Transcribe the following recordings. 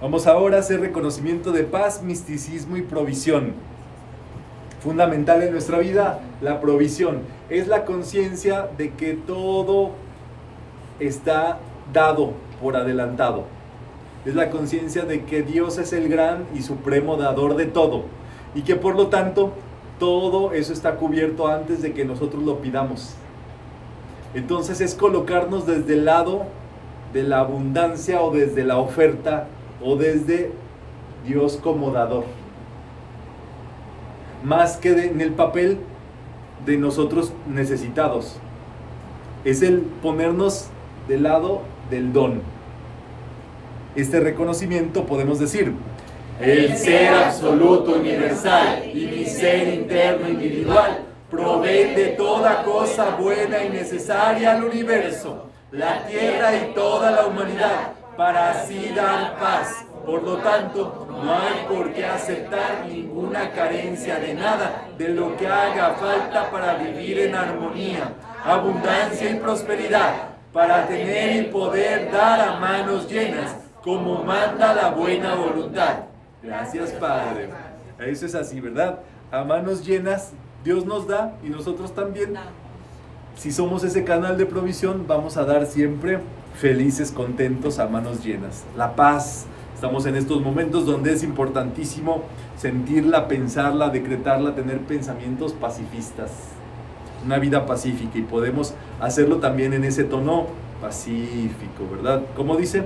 Vamos ahora a hacer reconocimiento de paz, misticismo y provisión. Fundamental en nuestra vida, la provisión. Es la conciencia de que todo está dado por adelantado. Es la conciencia de que Dios es el gran y supremo dador de todo. Y que por lo tanto, todo eso está cubierto antes de que nosotros lo pidamos. Entonces es colocarnos desde el lado de la abundancia o desde la oferta o desde Dios como dador, más que en el papel de nosotros necesitados. Es el ponernos del lado del don. Este reconocimiento podemos decir: el ser absoluto universal y mi ser interno individual provee de toda cosa buena y necesaria al universo, la tierra y toda la humanidad, para así dar paz. Por lo tanto, no hay por qué aceptar ninguna carencia de nada de lo que haga falta para vivir en armonía, abundancia y prosperidad, para tener y poder dar a manos llenas, como manda la buena voluntad. Gracias, Padre. Eso es así, ¿verdad? A manos llenas, Dios nos da y nosotros también. Si somos ese canal de provisión, vamos a dar siempre felices, contentos, a manos llenas. La paz. Estamos en estos momentos donde es importantísimo sentirla, pensarla, decretarla, tener pensamientos pacifistas, una vida pacífica, y podemos hacerlo también en ese tono pacífico, ¿verdad? Como dice,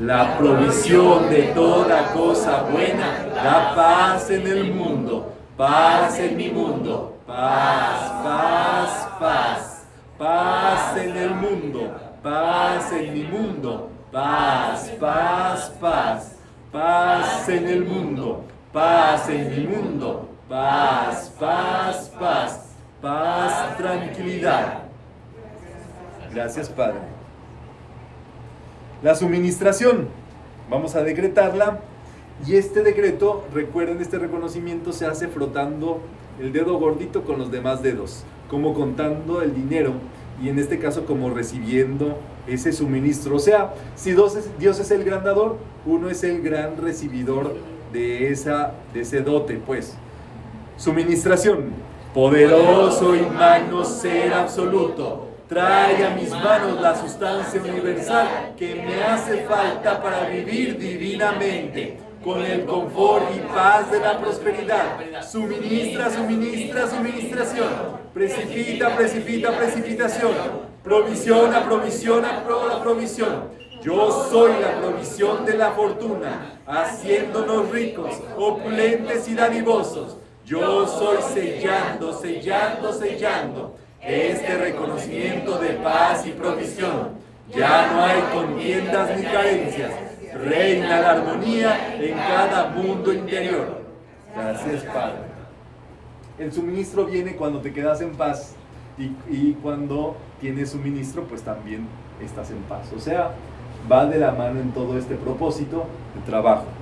la provisión de toda cosa buena da paz en el mundo, paz en mi mundo, paz, paz, paz, paz en el mundo, paz en mi mundo, paz, paz, paz. Paz en el mundo, paz en mi mundo, paz, paz, paz, paz, tranquilidad. Gracias, Padre. La suministración, vamos a decretarla, y este decreto, recuerden, este reconocimiento se hace frotando el dedo gordito con los demás dedos, como contando el dinero, y en este caso como recibiendo ese suministro. O sea, si Dios es el gran dador, uno es el gran recibidor de ese dote, pues. Suministración. Poderoso y magno ser absoluto, trae a mis manos la sustancia universal que me hace falta para vivir divinamente, con el confort y paz de la prosperidad. Suministra, suministra, suministración. Precipita, precipita, precipitación. Provisiona, provisiona, provisión. Yo soy la provisión de la fortuna, haciéndonos ricos, opulentes y dadivosos. Yo soy sellando, sellando, sellando este reconocimiento de paz y provisión. Ya no hay contiendas ni carencias. Reina la armonía en cada mundo interior. Gracias, Padre. El suministro viene cuando te quedas en paz, y cuando tienes suministro, pues también estás en paz. O sea, va de la mano en todo este propósito de trabajo.